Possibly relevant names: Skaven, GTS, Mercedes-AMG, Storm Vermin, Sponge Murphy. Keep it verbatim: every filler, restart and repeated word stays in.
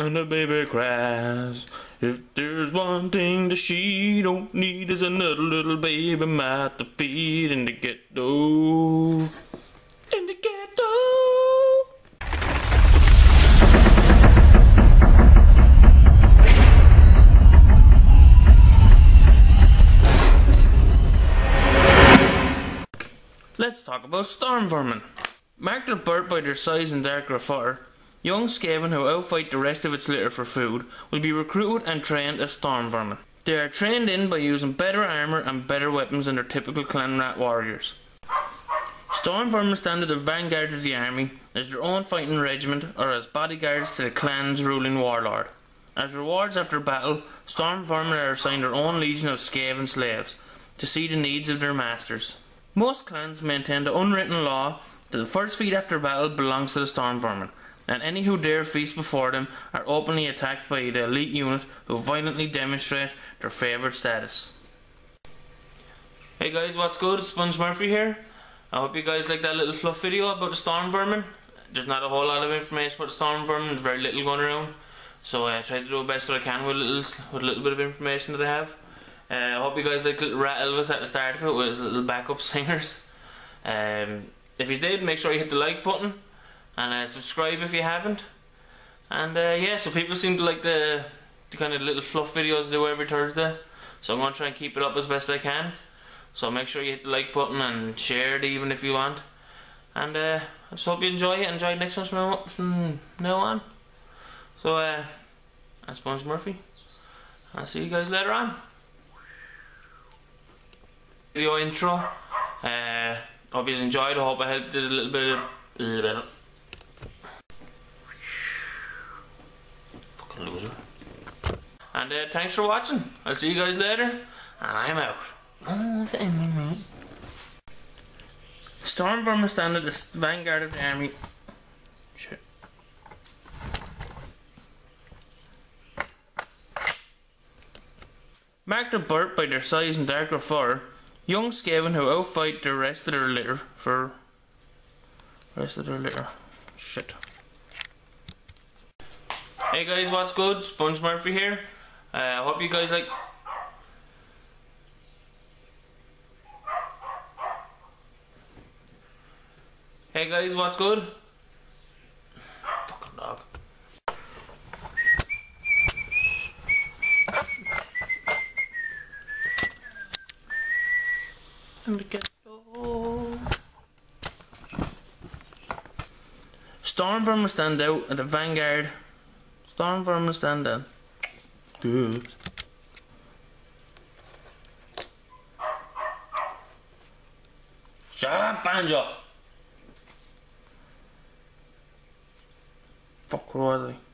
under baby cries. If there's one thing that she don't need is another little baby mouth to feed in the ghetto. In the ghetto. Let's talk about Storm Vermin. Marked apart by their size and darker fur, young Skaven who outfight the rest of its litter for food will be recruited and trained as Storm Vermin. They are trained in by using better armour and better weapons than their typical clan rat warriors. Storm Vermin stand at the vanguard of the army as their own fighting regiment or as bodyguards to the clan's ruling warlord. As rewards after battle, Storm Vermin are assigned their own legion of Skaven slaves to see the needs of their masters. Most clans maintain the unwritten law that the first feat after battle belongs to the Storm Vermin, and any who dare feast before them are openly attacked by the elite unit who violently demonstrate their favoured status. Hey guys, what's good? It's Sponge Murphy here. I hope you guys like that little fluff video about the Storm Vermin. There's not a whole lot of information about the Storm Vermin, there's very little going around. So I uh, try to do the best that I can with a little, with a little bit of information that I have. Uh, I hope you guys like Little Rat Elvis at the start of it with his little backup singers. Um, if you did, make sure you hit the like button. And uh, subscribe if you haven't. And uh, yeah, so people seem to like the, the kind of little fluff videos I do every Thursday. So I'm going to try and keep it up as best I can. So make sure you hit the like button and share it even if you want. And uh, I just hope you enjoy it. Enjoy next one from now on. So uh, I'm Sponge Murphy. I'll see you guys later on. Video intro. Uh, hope you enjoyed. I hope I helped it a little bit. A little bit. Loser. And uh, thanks for watching. I'll see you guys later, and I'm out. Storm Vermin stand at the vanguard of the army. Shit. Marked apart by their size and darker fur, young Skaven who outfight the rest of their litter for rest of their litter. Shit. Hey guys, what's good? Sponge Murphy here. I uh, hope you guys like. Hey guys, what's good? Fucking dog. I'm gonna get. Storm Vermin stand out at the vanguard. Storm Vermin stand down. Dude. Shut up, Banjo! Fuck, where was I?